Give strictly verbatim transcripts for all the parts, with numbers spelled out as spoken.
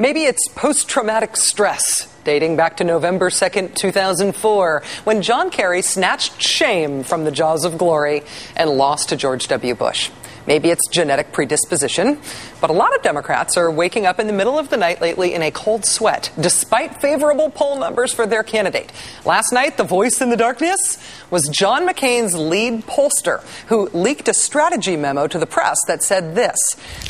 Maybe it's post-traumatic stress, dating back to November second, two thousand four, when John Kerry snatched shame from the jaws of glory and lost to George W. Bush. Maybe it's genetic predisposition, but a lot of Democrats are waking up in the middle of the night lately in a cold sweat, despite favorable poll numbers for their candidate. Last night, the voice in the darkness was John McCain's lead pollster, who leaked a strategy memo to the press that said this: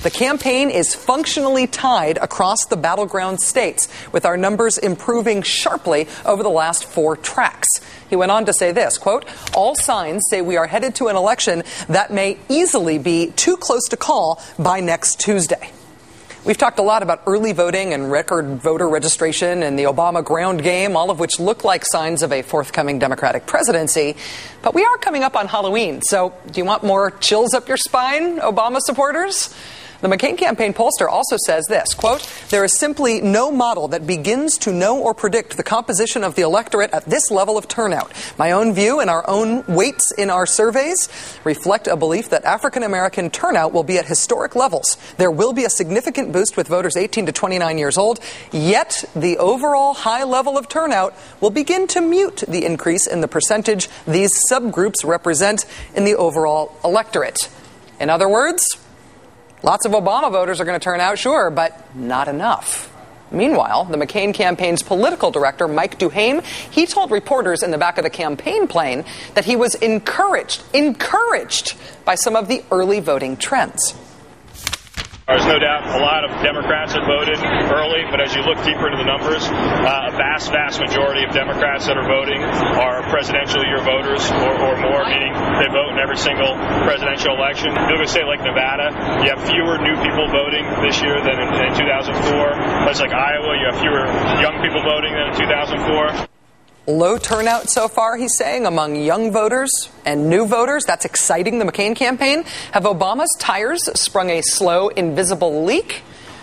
the campaign is functionally tied across the battleground states, with our numbers improving sharply over the last four tracks. He went on to say this, quote, all signs say we are headed to an election that may easily be too close to call by next Tuesday. We've talked a lot about early voting and record voter registration and the Obama ground game, all of which look like signs of a forthcoming Democratic presidency. But we are coming up on Halloween, so do you want more chills up your spine, Obama supporters? The McCain campaign pollster also says this, quote, there is simply no model that begins to know or predict the composition of the electorate at this level of turnout. My own view and our own weights in our surveys reflect a belief that African-American turnout will be at historic levels. There will be a significant boost with voters eighteen to twenty-nine years old, yet the overall high level of turnout will begin to mute the increase in the percentage these subgroups represent in the overall electorate. In other words, lots of Obama voters are going to turn out, sure, but not enough. Meanwhile, the McCain campaign's political director, Mike Duhaime, he told reporters in the back of the campaign plane that he was encouraged, encouraged by some of the early voting trends. There's no doubt a lot of Democrats that voted early, but as you look deeper into the numbers, uh, a vast, vast majority of Democrats that are voting are presidential year voters or, or more, meaning they vote in every single presidential election. If you look at a state like Nevada, you have fewer new people voting this year than in, in two thousand four. Places like Iowa, you have fewer young people voting than in two thousand four. Low turnout so far, he's saying, among young voters and new voters. That's exciting the McCain campaign. Have Obama's tires sprung a slow, invisible leak?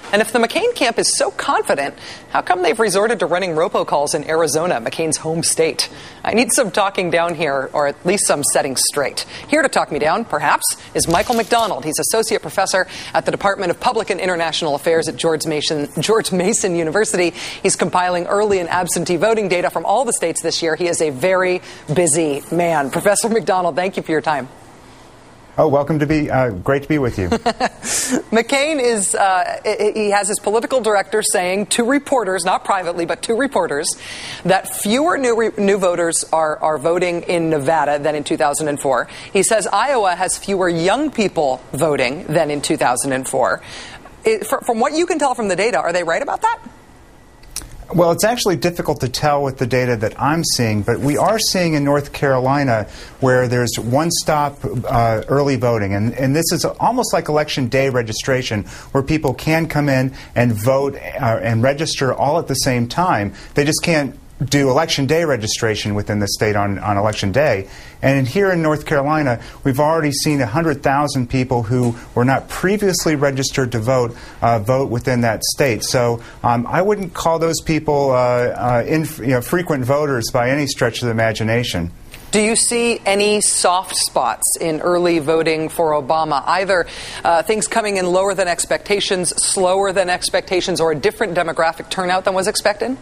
And if the McCain camp is so confident, how come they've resorted to running robocalls in Arizona, McCain's home state? I need some talking down here, or at least some setting straight. Here to talk me down, perhaps, is Michael McDonald. He's associate professor at the Department of Public and International Affairs at George Mason, George Mason University. He's compiling early and absentee voting data from all the states this year. He is a very busy man. Professor McDonald, thank you for your time. Oh, welcome to be, uh, great to be with you. McCain is, uh, he has his political director saying to reporters, not privately, but to reporters, that fewer new, re new voters are, are voting in Nevada than in two thousand four. He says Iowa has fewer young people voting than in two thousand four. It, for, from what you can tell from the data, are they right about that? Well, it's actually difficult to tell with the data that I'm seeing, but we are seeing in North Carolina where there's one-stop uh, early voting, and, and this is almost like election day registration, where people can come in and vote uh, and register all at the same time. They just can't do election day registration within the state on, on election day. And here in North Carolina, we've already seen one hundred thousand people who were not previously registered to vote uh, vote within that state. So um, I wouldn't call those people uh, uh, inf you know, frequent voters by any stretch of the imagination. Do you see any soft spots in early voting for Obama? Either uh, things coming in lower than expectations, slower than expectations, or a different demographic turnout than was expected?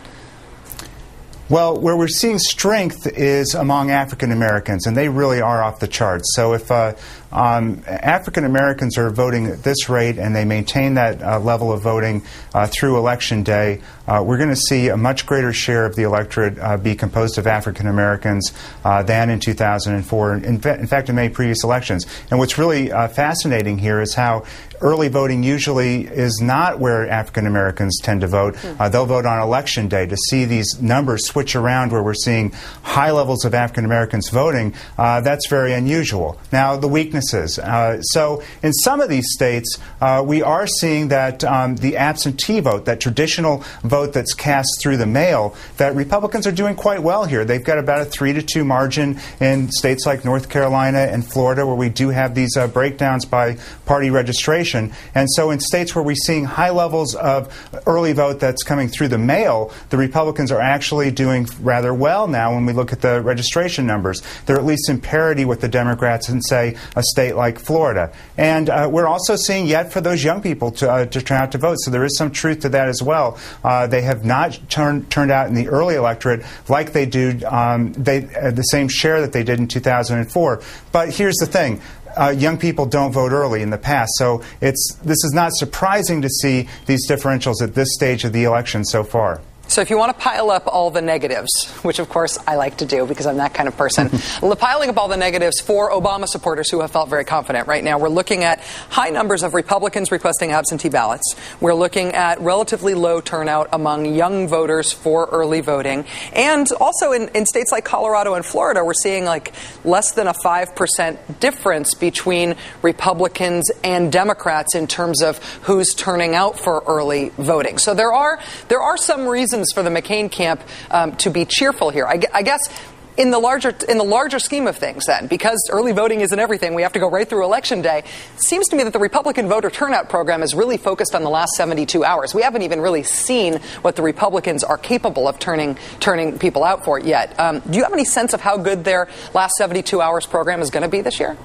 Well, where we're seeing strength is among African Americans, and they really are off the charts. So if uh, um, African Americans are voting at this rate and they maintain that uh, level of voting uh, through Election Day, uh, we're going to see a much greater share of the electorate uh, be composed of African Americans uh, than in two thousand four, in, fa in fact in many previous elections. And what's really uh, fascinating here is how early voting usually is not where African Americans tend to vote. Uh, they'll vote on Election Day. To see these numbers switch around where we're seeing high levels of African Americans voting, uh, that's very unusual. Now, the weaknesses. Uh, so in some of these states, uh, we are seeing that um, the absentee vote, that traditional vote that's cast through the mail, that Republicans are doing quite well here. They've got about a three to two margin in states like North Carolina and Florida, where we do have these uh, breakdowns by party registration. And so in states where we're seeing high levels of early vote that's coming through the mail, the Republicans are actually doing doing rather well now when we look at the registration numbers. They're at least in parity with the Democrats in, say, a state like Florida. And uh, we're also seeing yet for those young people to, uh, to turn out to vote, so there is some truth to that as well. Uh, they have not turn, turned out in the early electorate like they do um, they, uh, the same share that they did in two thousand four. But here's the thing. Uh, young people don't vote early in the past, so it's this is not surprising to see these differentials at this stage of the election so far. So if you want to pile up all the negatives, which of course I like to do because I'm that kind of person, piling up all the negatives for Obama supporters who have felt very confident right now, we're looking at high numbers of Republicans requesting absentee ballots. We're looking at relatively low turnout among young voters for early voting. And also in, in states like Colorado and Florida, we're seeing like less than a five percent difference between Republicans and Democrats in terms of who's turning out for early voting. So there are, there are some reasons for the McCain camp um, to be cheerful here. I, I guess in the larger in the larger scheme of things, then, because early voting isn't everything, we have to go right through Election Day. It seems to me that the Republican voter turnout program is really focused on the last seventy-two hours. We haven't even really seen what the Republicans are capable of turning turning people out for yet. Um, do you have any sense of how good their last seventy-two hours program is going to be this year?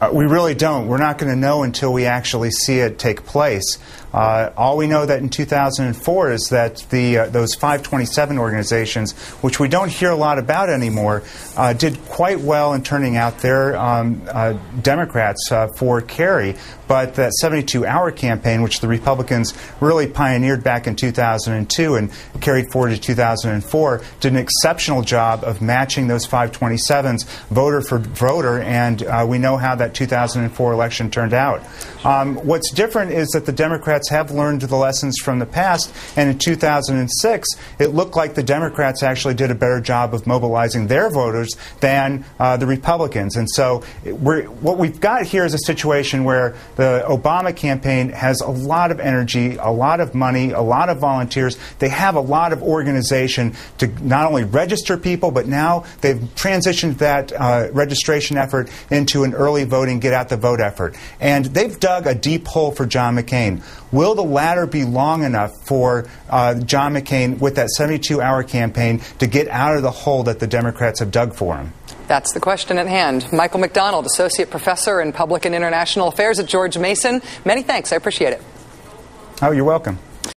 Uh, we really don't. We're not going to know until we actually see it take place. Uh, all we know that in two thousand four is that the uh, those five twenty-seven organizations, which we don't hear a lot about anymore, uh, did quite well in turning out their um, uh, Democrats uh, for Kerry. But that seventy-two hour campaign, which the Republicans really pioneered back in two thousand two and carried forward to two thousand four, did an exceptional job of matching those five twenty-sevens voter for voter, and uh, we know how that two thousand four election turned out. Um, what's different is that the Democrats have learned the lessons from the past, and in two thousand six it looked like the Democrats actually did a better job of mobilizing their voters than uh, the Republicans. And so we're, what we've got here is a situation where the Obama campaign has a lot of energy, a lot of money, a lot of volunteers. They have a lot of organization to not only register people, but now they've transitioned that uh, registration effort into an early voting, get out the vote effort. And they've dug a deep hole for John McCain. Will the latter be long enough for uh, John McCain with that seventy-two hour campaign to get out of the hole that the Democrats have dug for him? That's the question at hand. Michael McDonald, Associate Professor in Public and International Affairs at George Mason. Many thanks. I appreciate it. Oh, you're welcome.